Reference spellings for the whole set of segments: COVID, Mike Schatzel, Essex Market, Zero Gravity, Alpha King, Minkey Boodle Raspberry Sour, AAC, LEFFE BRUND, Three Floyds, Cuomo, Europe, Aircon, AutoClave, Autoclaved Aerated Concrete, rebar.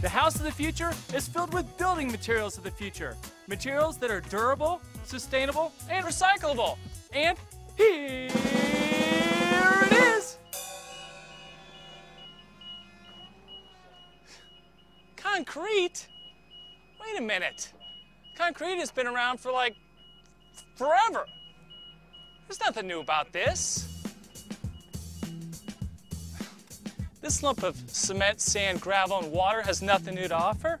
The house of the future is filled with building materials of the future. Materials that are durable, sustainable, and recyclable. And here it is. Concrete? Wait a minute. Concrete has been around for like forever. There's nothing new about this. This lump of cement, sand, gravel, and water has nothing new to offer?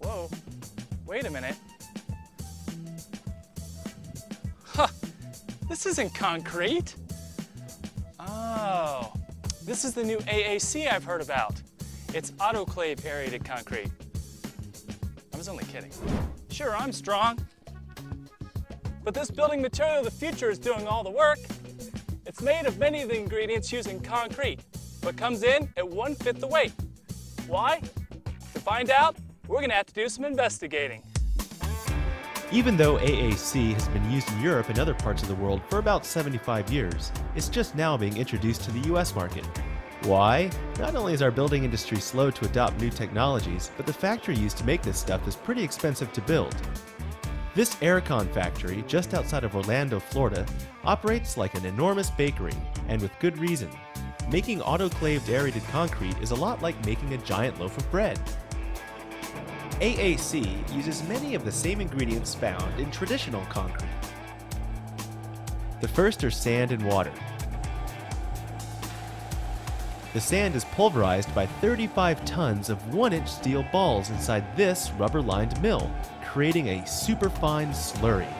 Whoa, wait a minute. Huh, this isn't concrete. Oh, this is the new AAC I've heard about. It's Autoclaved Aerated Concrete. I was only kidding. Sure, I'm strong. But this building material of the future is doing all the work. It's made of many of the ingredients used in concrete, but comes in at 1/5 the weight. Why? To find out, we're gonna have to do some investigating. Even though AAC has been used in Europe and other parts of the world for about 75 years, it's just now being introduced to the US market. Why? Not only is our building industry slow to adopt new technologies, but the factory used to make this stuff is pretty expensive to build. This Aircon factory, just outside of Orlando, Florida, operates like an enormous bakery, and with good reason. Making autoclaved aerated concrete is a lot like making a giant loaf of bread. AAC uses many of the same ingredients found in traditional concrete. The first are sand and water. The sand is pulverized by 35 tons of 1-inch steel balls inside this rubber-lined mill, creating a superfine slurry.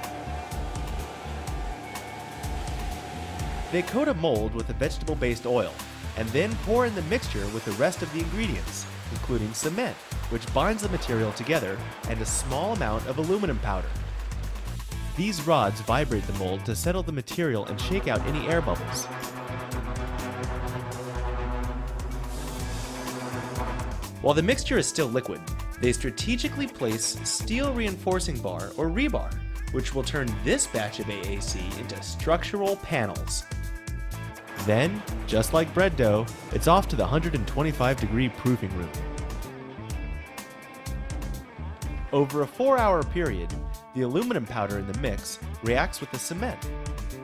They coat a mold with a vegetable-based oil, and then pour in the mixture with the rest of the ingredients, including cement, which binds the material together, and a small amount of aluminum powder. These rods vibrate the mold to settle the material and shake out any air bubbles. While the mixture is still liquid, they strategically place steel reinforcing bar or rebar, which will turn this batch of AAC into structural panels. Then, just like bread dough, it's off to the 125-degree proofing room. Over a 4-hour period, the aluminum powder in the mix reacts with the cement.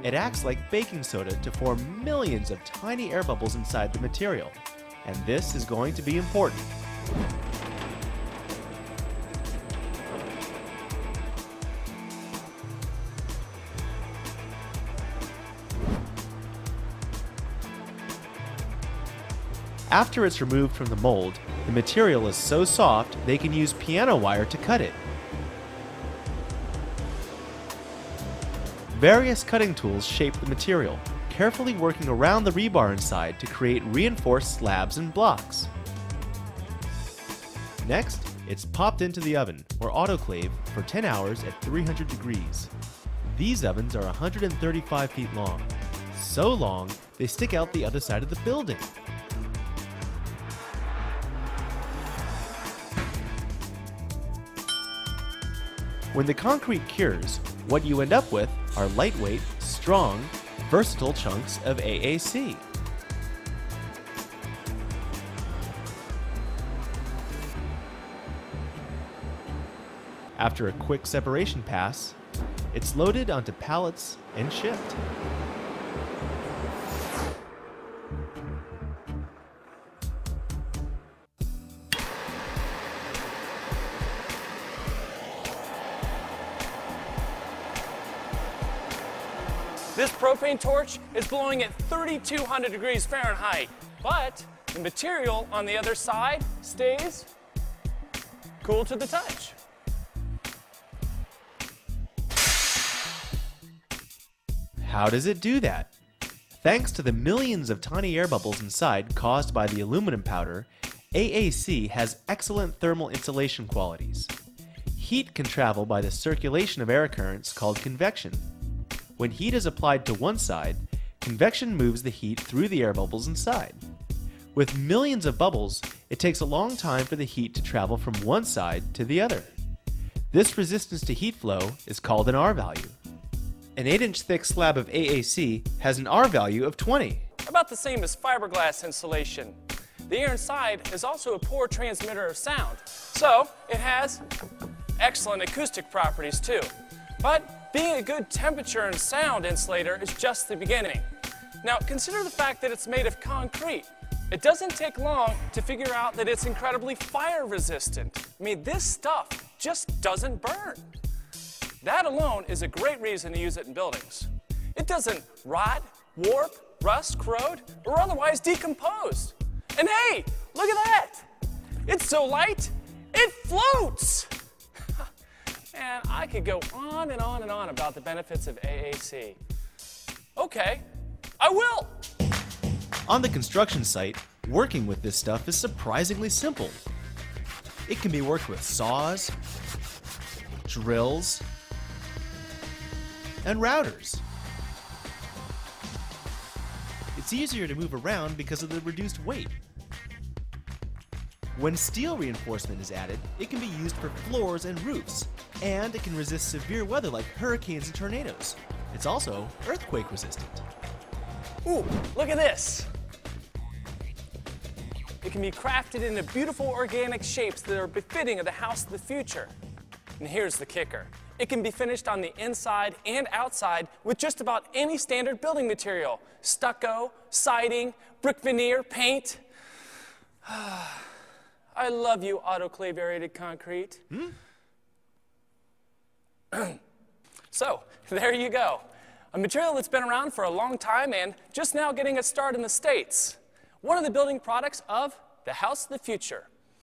It acts like baking soda to form millions of tiny air bubbles inside the material. And this is going to be important. After it's removed from the mold, the material is so soft they can use piano wire to cut it. Various cutting tools shape the material, carefully working around the rebar inside to create reinforced slabs and blocks. Next, it's popped into the oven, or autoclave, for 10 hours at 300 degrees. These ovens are 135 feet long. So long, they stick out the other side of the building. When the concrete cures, what you end up with are lightweight, strong, versatile chunks of AAC. After a quick separation pass, it's loaded onto pallets and shipped. This propane torch is blowing at 3,200 degrees Fahrenheit, but the material on the other side stays cool to the touch. How does it do that? Thanks to the millions of tiny air bubbles inside caused by the aluminum powder, AAC has excellent thermal insulation qualities. Heat can travel by the circulation of air currents called convection. When heat is applied to one side, convection moves the heat through the air bubbles inside. With millions of bubbles, it takes a long time for the heat to travel from one side to the other. This resistance to heat flow is called an R value. An 8-inch thick slab of AAC has an R value of 20. About the same as fiberglass insulation. The air inside is also a poor transmitter of sound, so it has excellent acoustic properties too. But being a good temperature and sound insulator is just the beginning. Now consider the fact that it's made of concrete. It doesn't take long to figure out that it's incredibly fire resistant. I mean, this stuff just doesn't burn. That alone is a great reason to use it in buildings. It doesn't rot, warp, rust, corrode, or otherwise decompose. And hey, look at that! It's so light, it floats! And I could go on and on and on about the benefits of AAC. Okay, I will! On the construction site, working with this stuff is surprisingly simple. It can be worked with saws, drills, and routers. It's easier to move around because of the reduced weight. When steel reinforcement is added, it can be used for floors and roofs, and it can resist severe weather like hurricanes and tornadoes. It's also earthquake resistant. Ooh, look at this! It can be crafted into beautiful organic shapes that are befitting of the house of the future. And here's the kicker. It can be finished on the inside and outside with just about any standard building material. Stucco, siding, brick veneer, paint. I love you, Autoclaved Aerated Concrete. So, there you go. A material that's been around for a long time and just now getting a start in the States. One of the building products of the house of the future.